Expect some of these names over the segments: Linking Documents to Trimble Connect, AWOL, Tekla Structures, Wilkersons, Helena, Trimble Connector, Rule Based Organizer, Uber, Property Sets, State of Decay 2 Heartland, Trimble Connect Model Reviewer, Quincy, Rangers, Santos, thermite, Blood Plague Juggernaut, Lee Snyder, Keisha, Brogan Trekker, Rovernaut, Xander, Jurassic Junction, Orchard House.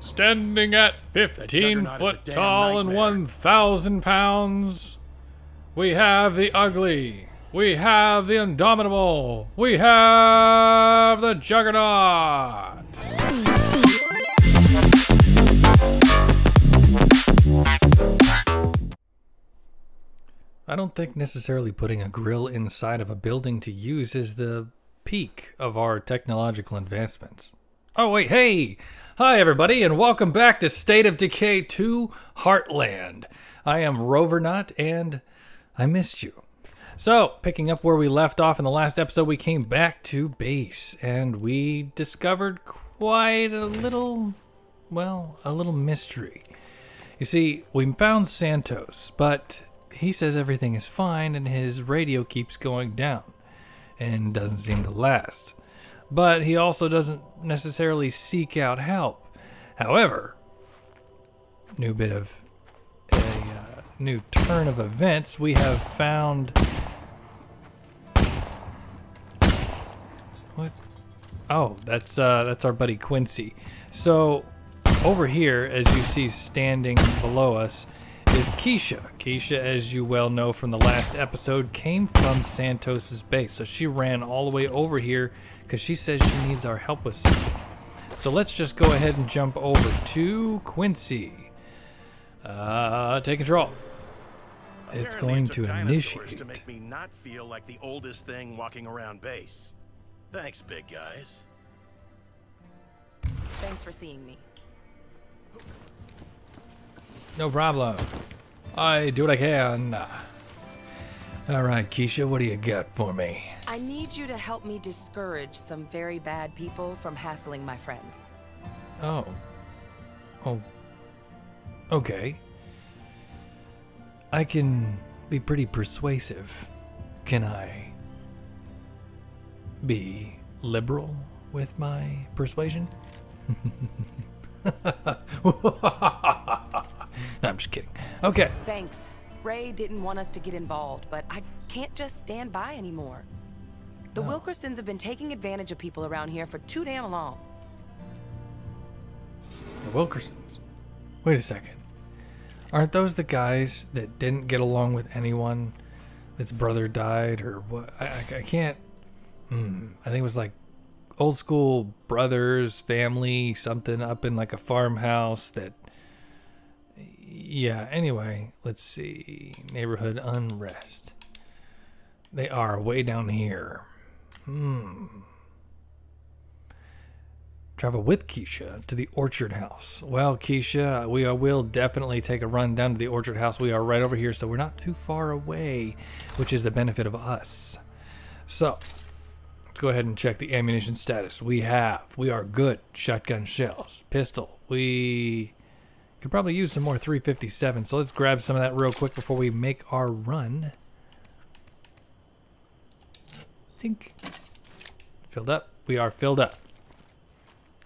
standing at 15 foot tall and 1,000 pounds. We have the ugly. We have the indomitable. We have the Juggernaut. I don't think necessarily putting a grill inside of a building to use is the peak of our technological advancements. Oh wait, hey! Hi everybody and welcome back to State of Decay 2 Heartland. I am Rovernaut and I missed you. So, picking up where we left off in the last episode, we came back to base and we discovered quite a little, well, a little mystery. You see, we found Santos, but he says everything is fine and his radio keeps going down and doesn't seem to last. But he also doesn't necessarily seek out help. However, new turn of events, we have found... What? Oh, that's our buddy Quincy. So over here, as you see standing below us, is Keisha. Keisha, as you well know from the last episode, came from Santos's base. So she ran all the way over here because she says she needs our help with something. So let's just go ahead and jump over to Quincy. Take control. Apparently it's going to initiate. To make me not feel like the oldest thing walking around base. Thanks, big guys. Thanks for seeing me. No problem. I do what I can. All right, Keisha, what do you got for me? I need you to help me discourage some very bad people from hassling my friend. Oh. Oh. Okay. I can be pretty persuasive. Can I be liberal with my persuasion? No, I'm just kidding. Okay. Thanks. Ray didn't want us to get involved, but I can't just stand by anymore. The Wilkersons have been taking advantage of people around here for too damn long. The Wilkersons? Wait a second. Aren't those the guys that didn't get along with anyone? His brother died or what? I can't... I think it was like old school brothers, family, something up in like a farmhouse that... Yeah, anyway, let's see. Neighborhood unrest. They are way down here. Travel with Keisha to the Orchard House. Well, Keisha, we will definitely take a run down to the Orchard House. We are right over here, so we're not too far away, which is the benefit of us. So, let's go ahead and check the ammunition status. We are good. Shotgun shells. Pistol. We... could probably use some more 357, so let's grab some of that real quick before we make our run. I think filled up. We are filled up.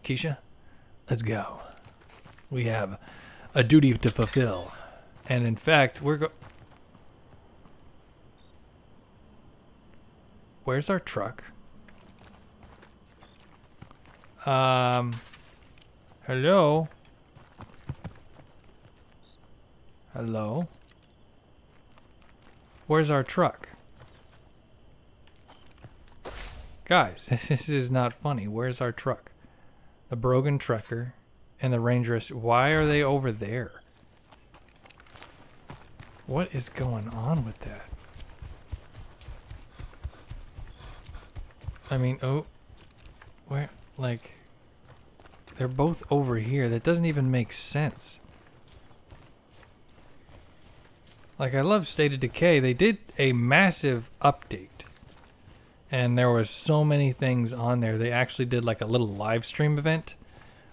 Keisha, let's go. We have a duty to fulfill, and in fact, we're go. Where's our truck? Hello. Hello? Where's our truck? Guys, this is not funny. Where's our truck? The Brogan Trekker and the Rangers. Why are they over there? What is going on with that? I mean, oh. Where? Like, they're both over here. That doesn't even make sense. Like, I love State of Decay. They did a massive update. And there was so many things on there. They actually did like a little live stream event,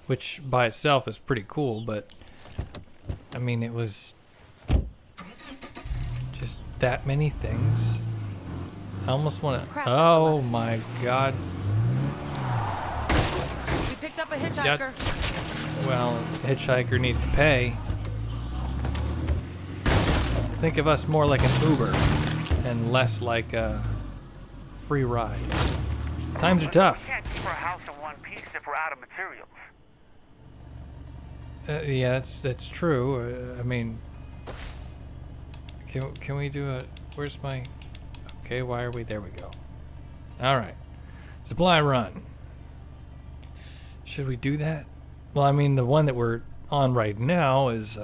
which by itself is pretty cool, but I mean, it was just that many things. I almost want to... Oh my god. We picked up a hitchhiker. Well, the hitchhiker needs to pay. Think of us more like an Uber and less like a free ride. Times are tough. We can't keep our house in one piece if we're out of materials. Yeah, that's true. I mean, can we do a? Where's my? Okay, why are we? There we go. All right, supply run. Should we do that? Well, I mean, the one that we're on right now is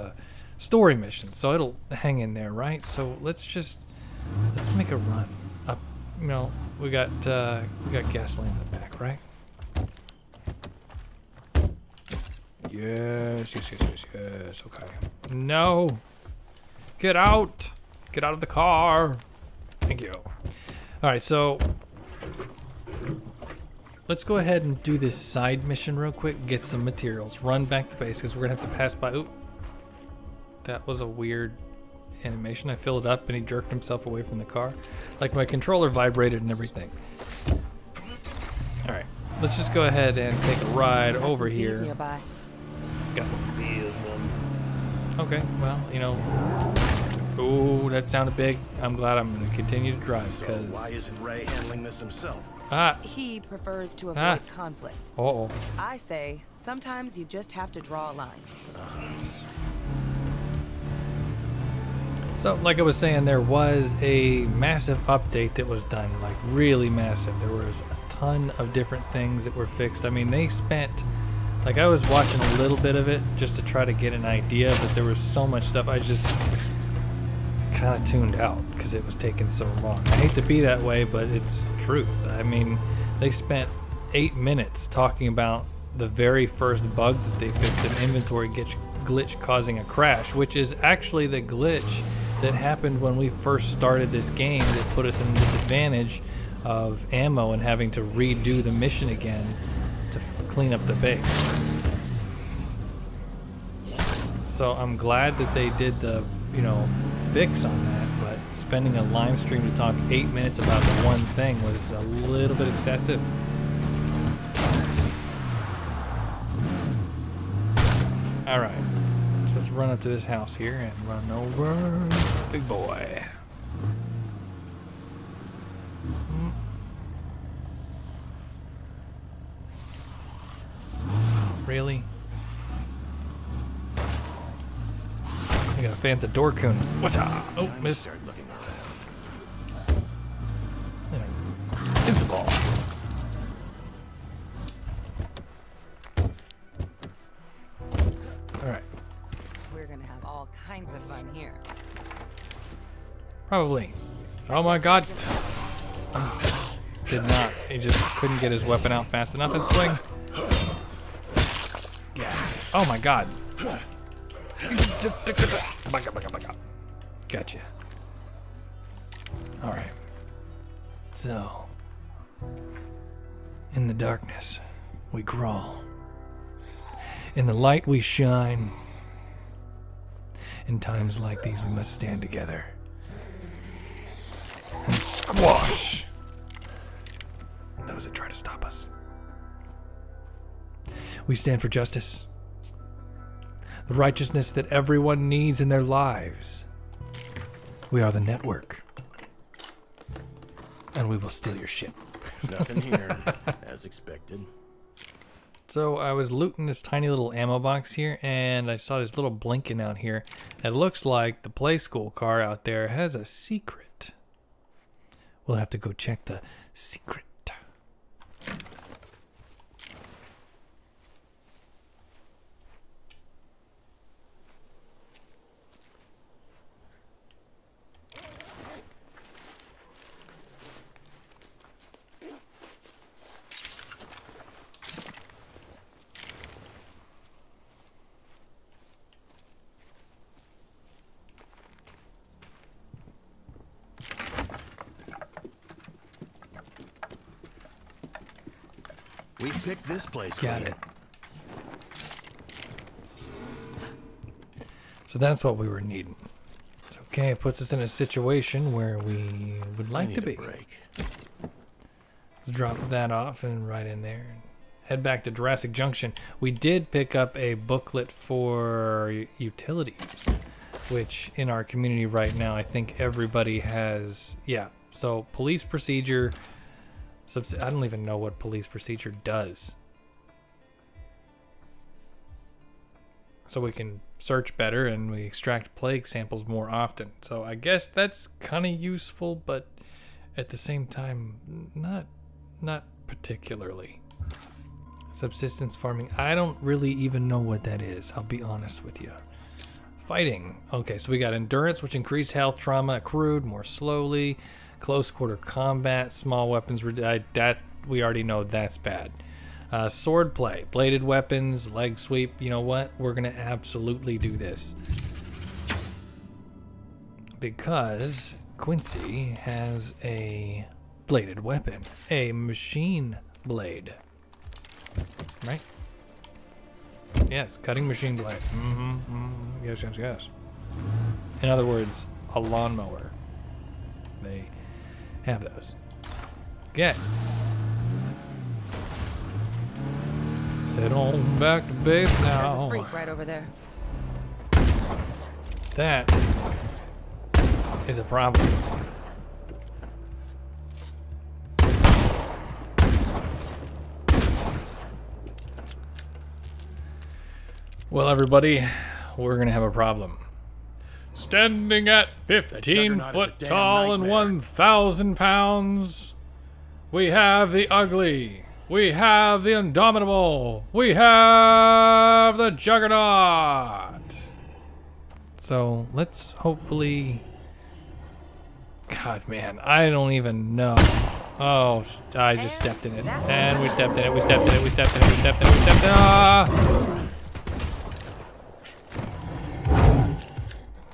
story mission, so it'll hang in there, right? So let's make a run up. You know, we got gasoline in the back, right? Yes. Okay. No. Get out. Get out of the car. Thank you. All right, so let's go ahead and do this side mission real quick. Get some materials. Run back to base because we're gonna have to pass by. Oop. That was a weird animation. I filled it up and he jerked himself away from the car. Like my controller vibrated and everything. All right. Let's just go ahead and take a ride over here. Nearby. Got some feels. Okay, well, you know. Oh, that sounded big. I'm glad I'm going to continue to drive because. So why isn't Ray handling this himself? Ah. He prefers to avoid conflict. Uh-oh. I say sometimes you just have to draw a line. So, like I was saying, there was a massive update that was done, like really massive. There was a ton of different things that were fixed. I mean, they spent, like I was watching a little bit of it just to try to get an idea, but there was so much stuff I just kind of tuned out because it was taking so long. I hate to be that way, but it's truth. I mean, they spent 8 minutes talking about the very first bug that they fixed, an inventory glitch causing a crash, which is actually the glitch that happened when we first started this game that put us in a disadvantage of ammo and having to redo the mission again to clean up the base. So I'm glad that they did the, you know, fix on that, but spending a live stream to talk 8 minutes about the one thing was a little bit excessive. All right. Run up to this house here and run over big boy. Really? I got a Fanta Dorcoon. What's up? Oh, missed. It's a ball. Kinds of fun here. Probably. Oh my god. Oh, did not. He just couldn't get his weapon out fast enough and swing. Yeah. Oh my god. Back up. Gotcha. Alright. So. In the darkness, we crawl. In the light, we shine. In times like these, we must stand together and squash those that try to stop us. We stand for justice, the righteousness that everyone needs in their lives. We are the network, and we will steal your shit. Nothing here, as expected. So I was looting this tiny little ammo box here and I saw this little blinking out here. It looks like the play school car out there has a secret. We'll have to go check the secret. We picked this place. Got it. So that's what we were needing. It's okay. It puts us in a situation where we would like to be. Break. Let's drop that off and right in there. Head back to Jurassic Junction. We did pick up a booklet for utilities, which in our community right now, I think everybody has. Yeah. So police procedure. I don't even know what police procedure does. so we can search better and we extract plague samples more often. So I guess that's kind of useful, but at the same time, not particularly. Subsistence farming, I don't really even know what that is, I'll be honest with you. Fighting, okay, so we got endurance, which increased health, trauma accrued more slowly, close quarter combat, small weapons, that we already know that's bad. Sword play, bladed weapons, leg sweep, you know what, we're gonna absolutely do this. Because Quincy has a bladed weapon, a machine blade. Right? Yes, cutting machine blade. Yes, yes, yes. In other words, a lawnmower. They have those. Get. Sit on back to base now. There's a freak right over there. That is a problem. Well, everybody, we're gonna have a problem. Standing at 15 foot tall and 1,000 pounds, we have the ugly, we have the indomitable, we have the Juggernaut. So let's hopefully. God, man, I don't even know. Oh, I just stepped in it, and we stepped in it, we stepped in it, we stepped in it, we stepped in it, we stepped in it. Ah!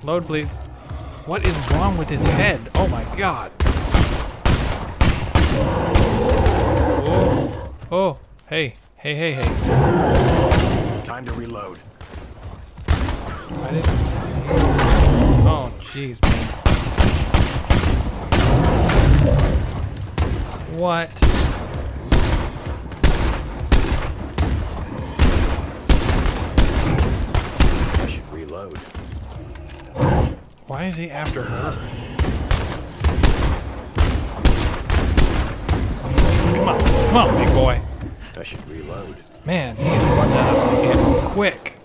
Load, please. What is wrong with its head? Oh my god. Oh. Oh. Hey. Hey, hey, hey. Time to reload. I didn't... Oh, jeez, man. What? I should reload. Why is he after her? Come on, come on, big boy. I should reload. Man, he is running out of the game quick.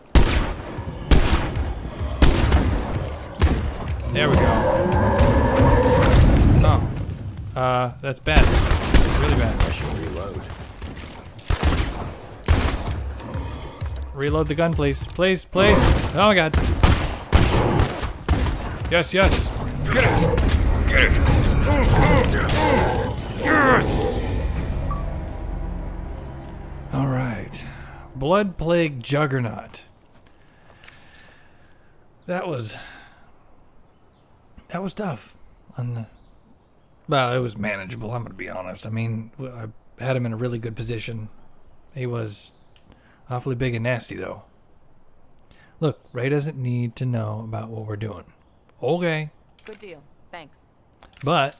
There we go. Oh, that's bad. Really bad. I should reload. Reload the gun, please, please, please. Oh my god. Yes, yes. Get it. Get it. Yes. All right. Blood Plague Juggernaut. That was tough. Well, it was manageable, I'm going to be honest. I mean, I had him in a really good position. He was awfully big and nasty, though. Look, Ray doesn't need to know about what we're doing. Okay. Good deal. Thanks. But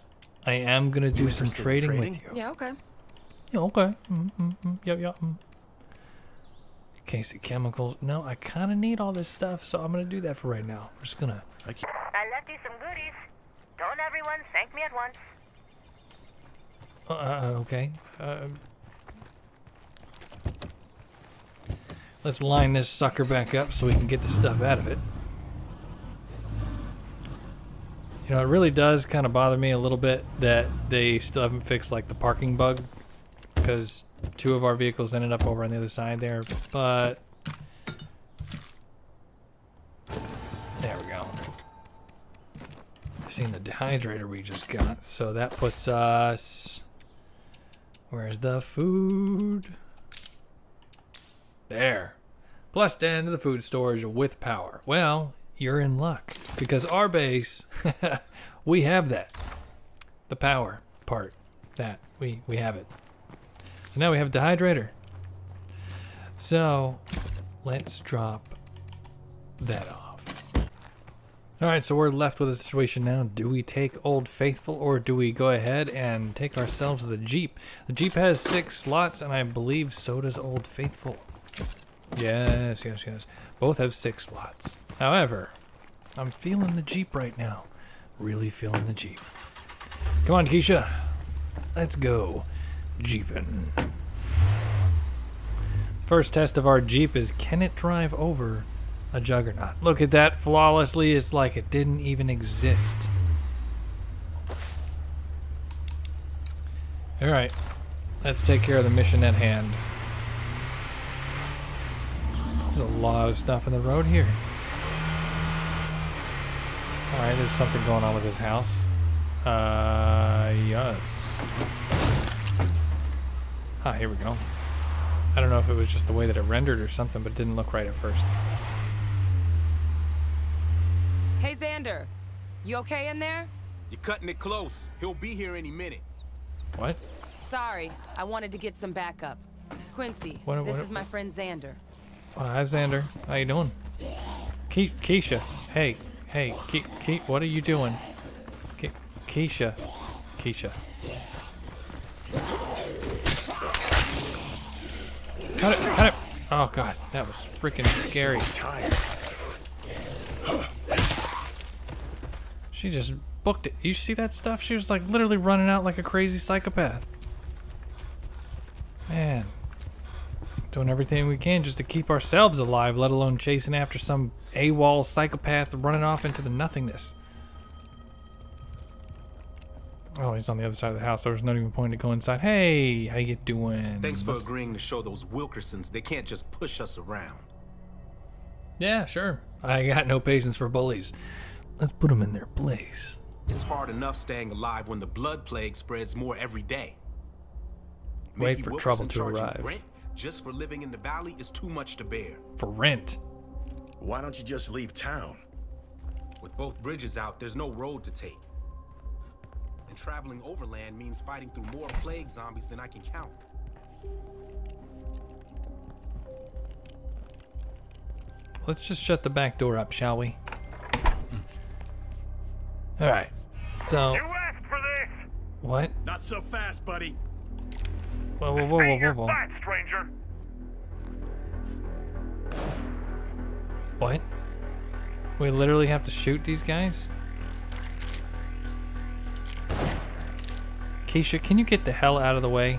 I am gonna do some trading with you. Yeah. Okay. Yeah. Okay. Yep. Yep. Case of chemicals. No, I kind of need all this stuff, so I'm gonna do that for right now. I'm just gonna. I left you some goodies. Don't everyone thank me at once. Okay. Let's line this sucker back up so we can get the stuff out of it. You know, it really does kind of bother me a little bit that they still haven't fixed, like, the parking bug, because two of our vehicles ended up over on the other side there, but... There we go. I've seen the dehydrator we just got, so that puts us... Where's the food? There. Plus 10 to the food storage with power. Well... You're in luck, because our base, we have that. The power part, that, we have it. So now we have a dehydrator. So, let's drop that off. All right, so we're left with a situation now. Do we take Old Faithful, or do we go ahead and take ourselves the Jeep? The Jeep has 6 slots, and I believe so does Old Faithful. Yes, yes, yes. Both have 6 slots. However, I'm feeling the Jeep right now. Really feeling the Jeep. Come on, Keisha. Let's go Jeepin'. First test of our Jeep is, can it drive over a juggernaut. Look at that flawlessly. It's like it didn't even exist. Alright, let's take care of the mission at hand. There's a lot of stuff in the road here. Alright, there's something going on with this house. Yes. Ah, here we go. I don't know if it was just the way that it rendered or something, but it didn't look right at first. Hey, Xander. You okay in there? You're cutting it close. He'll be here any minute. What? Sorry, I wanted to get some backup. Quincy, this is my friend Xander. Hi, Xander. How you doing? Keisha. Hey. Hey, what are you doing? Keisha. Cut it. Oh God, that was freaking scary. She just booked it. You see that stuff? She was like literally running out like a crazy psychopath. Man, doing everything we can just to keep ourselves alive, let alone chasing after some AWOL psychopath running off into the nothingness. Oh, he's on the other side of the house, so there's not even point to go inside. Hey, how you doing? Thanks for agreeing to show those Wilkersons they can't just push us around. Yeah, sure. I got no patience for bullies. Let's put them in their place. It's hard enough staying alive when the blood plague spreads more every day. Wait for trouble to arrive. Rent just for living in the valley is too much to bear. For rent? Why don't you just leave town? With both bridges out, there's no road to take. And traveling overland means fighting through more plague zombies than I can count. Let's just shut the back door up, shall we? All right. So. You asked for this. What? Not so fast, buddy. Whoa. Fight, stranger. What? We literally have to shoot these guys? Keisha, can you get the hell out of the way?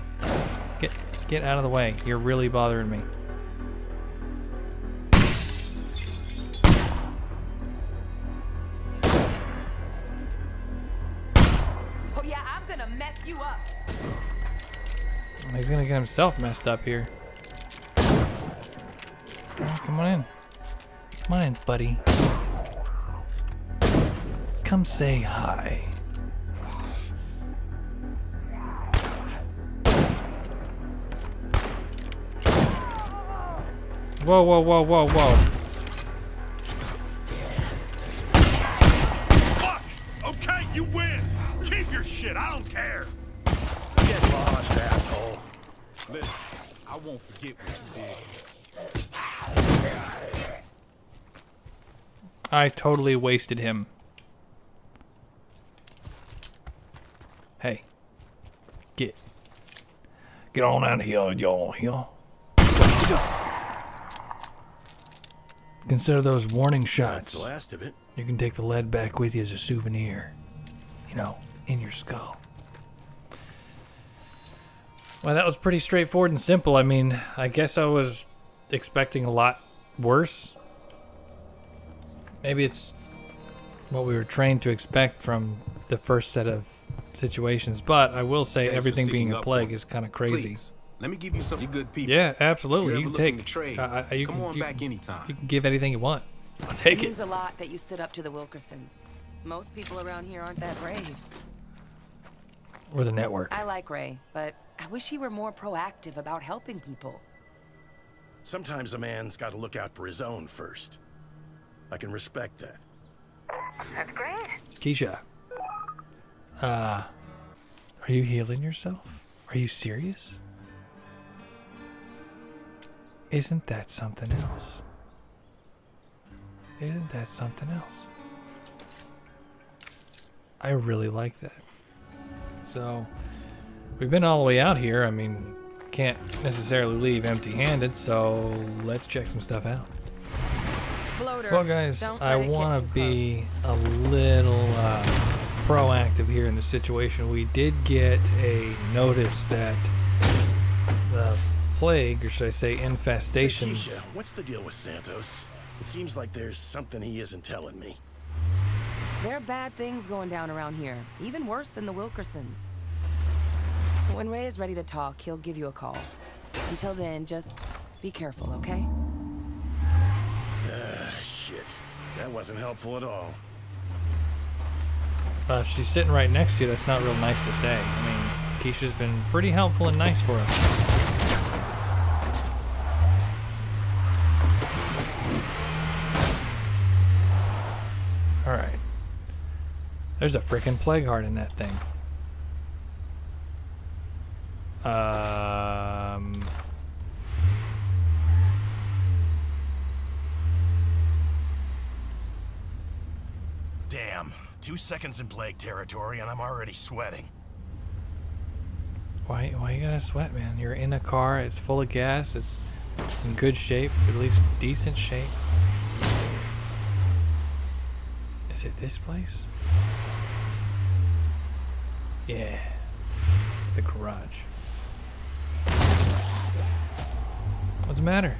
Get out of the way. You're really bothering me. Oh yeah, I'm gonna mess you up. He's gonna get himself messed up here. Oh, come on in. Come on in, buddy. Come say hi. Whoa. Fuck! Okay, you win! Keep your shit, I don't care! Get lost, asshole. Listen, I won't forget what you did. I totally wasted him. Hey. Get on out of here, y'all. Consider those warning shots. That's the last of it. You can take the lead back with you as a souvenir. You know, in your skull. Well, that was pretty straightforward and simple. I mean, I guess I was expecting a lot worse. Maybe it's what we were trained to expect from the first set of situations. But I will say, everything being a plague is kind of crazy. Please. Let me give you some good people. Yeah, absolutely. You can take. Trade, come on back anytime. You can give anything you want. I'll take it. It means a lot that you stood up to the Wilkersons. Most people around here aren't that brave. Or the network. I like Ray, but I wish he were more proactive about helping people. Sometimes a man's got to look out for his own first. I can respect that. That's great. Keisha, are you healing yourself? Are you serious? Isn't that something else? Isn't that something else? I really like that. So, we've been all the way out here. I mean, can't necessarily leave empty-handed, so let's check some stuff out. Bloater, well, guys, I want to be a little proactive here in the situation. We did get a notice that the plague, or should I say infestations. Keisha, what's the deal with Santos? It seems like there's something he isn't telling me. There are bad things going down around here, even worse than the Wilkersons. When Ray is ready to talk, he'll give you a call. Until then, just be careful, okay? Shit. That wasn't helpful at all. She's sitting right next to you. That's not real nice to say. I mean, Keisha's been pretty helpful and nice for us. There's a freaking plague heart in that thing. Damn. 2 seconds in plague territory and I'm already sweating. Why you gotta sweat, man? You're in a car, it's full of gas, it's in good shape, at least decent shape. Is it this place? Yeah, it's the garage. What's the matter?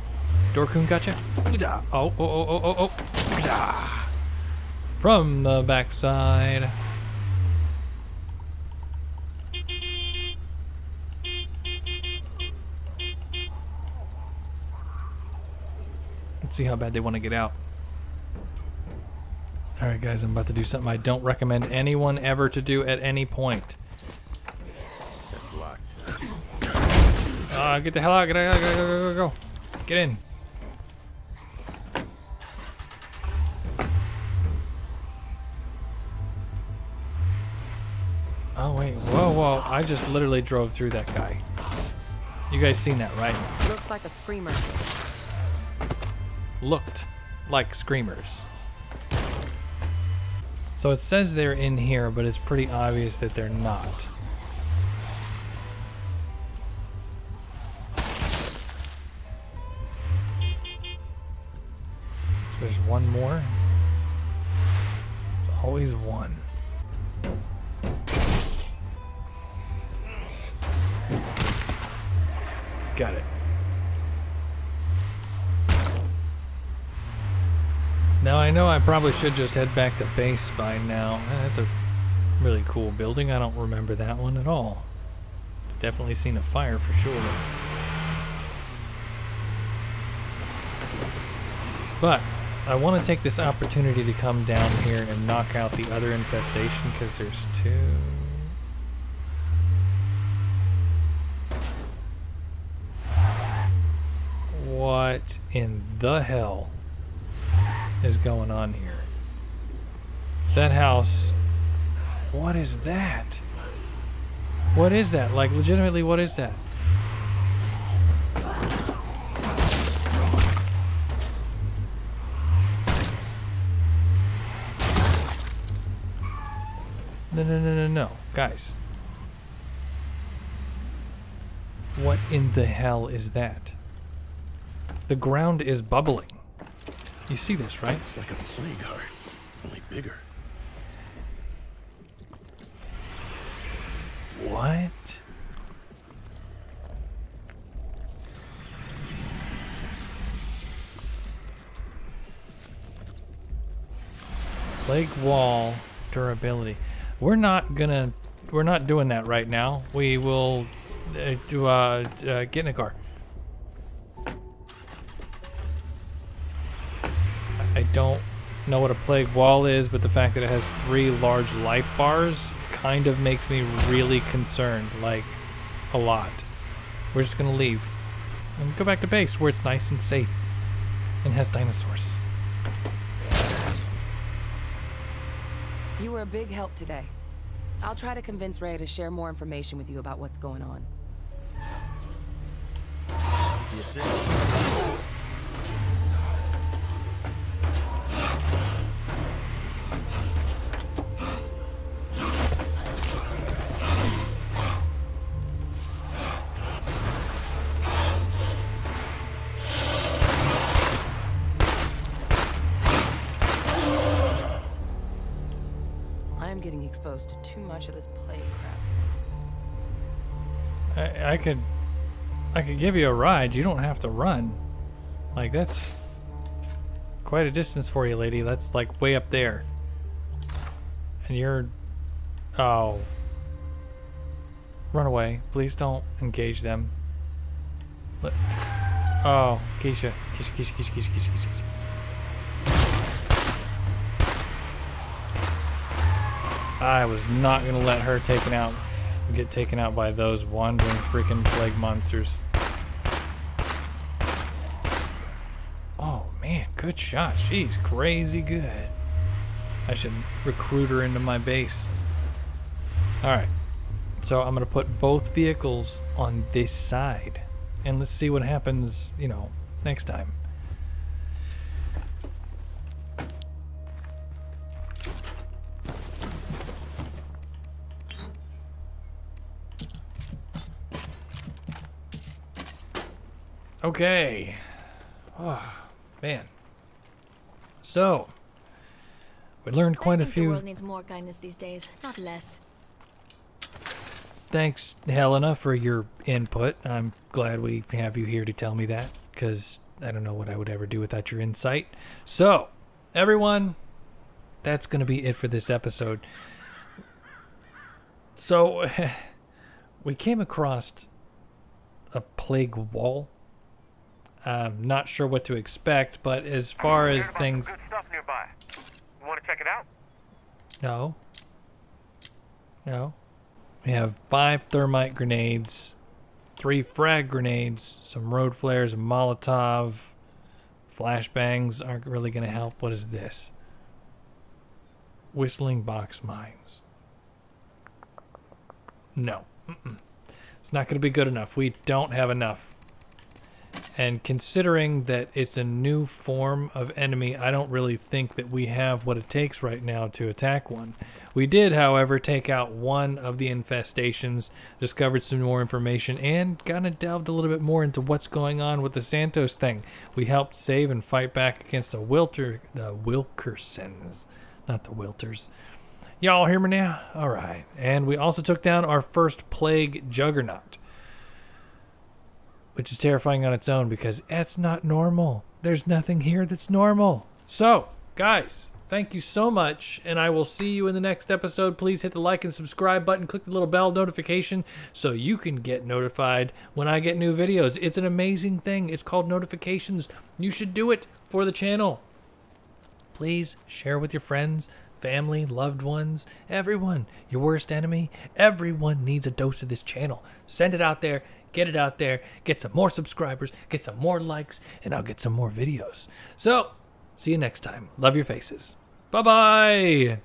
Dorkun gotcha? Oh. From the backside. Let's see how bad they want to get out. Alright guys, I'm about to do something I don't recommend anyone ever to do at any point. That's locked. Get the hell out, get out, go. Get in. Oh wait, whoa, I just literally drove through that guy. You guys seen that, right? Looks like a screamer. Looked like screamers. So it says they're in here, but it's pretty obvious that they're not. So there's one more. There's always one. Got it. Now I know I probably should just head back to base by now. That's a really cool building. I don't remember that one at all. It's definitely seen a fire for sure. But I want to take this opportunity to come down here and knock out the other infestation because there's two. What in the hell is going on here? That house, what is that? What is that? Like, legitimately, what is that? No. Guys. What in the hell is that? The ground is bubbling. You see this, right? It's like a plague heart, only bigger. What? Plague wall durability. We're not doing that right now. We will get in a car. I don't know what a plague wall is, but the fact that it has 3 large life bars kind of makes me really concerned, like, a lot. We're just gonna leave and go back to base where it's nice and safe and has dinosaurs. You were a big help today. I'll try to convince Ray to share more information with you about what's going on. See you soon. Exposed to too much of this plague crap. I could give you a ride. You don't have to run. Like, that's quite a distance for you, lady. That's like way up there. And you're... Oh. Run away. Please don't engage them. But... Oh, Keisha. Keisha, Keisha, Keisha, Keisha, Keisha, Keisha, Keisha. I was not gonna let her get taken out by those wandering freaking plague monsters. Oh man, good shot. She's crazy good. I should recruit her into my base. Alright. So I'm gonna put both vehicles on this side. And let's see what happens, you know, next time. Okay. Oh, man. So, we learned quite a few. The world needs more kindness these days, not less. Thanks, Helena, for your input. I'm glad we have you here to tell me that, because I don't know what I would ever do without your insight. So, everyone, that's going to be it for this episode. So, we came across a plague wall. I'm not sure what to expect, but as far as things... Good stuff nearby. You want to check it out? No. No. We have 5 thermite grenades, 3 frag grenades, some road flares, a Molotov. Flashbangs aren't really going to help. What is this? Whistling box mines. No. Mm-mm. It's not going to be good enough. We don't have enough. And considering that it's a new form of enemy, I don't really think that we have what it takes right now to attack one. We did, however, take out one of the infestations, discovered some more information, and kind of delved a little bit more into what's going on with the Santos thing. We helped save and fight back against the Wilkersons, not the Wilters. Y'all hear me now? All right. And we also took down our first plague juggernaut. Which is terrifying on its own because that's not normal. There's nothing here that's normal. So, guys, thank you so much, and I will see you in the next episode. Please hit the like and subscribe button. Click the little bell notification so you can get notified when I get new videos. It's an amazing thing. It's called notifications. You should do it for the channel. Please share with your friends, family, loved ones, everyone, your worst enemy. Everyone needs a dose of this channel. Send it out there. Get it out there, get some more subscribers, get some more likes, and I'll get some more videos. So, see you next time. Love your faces. Bye-bye!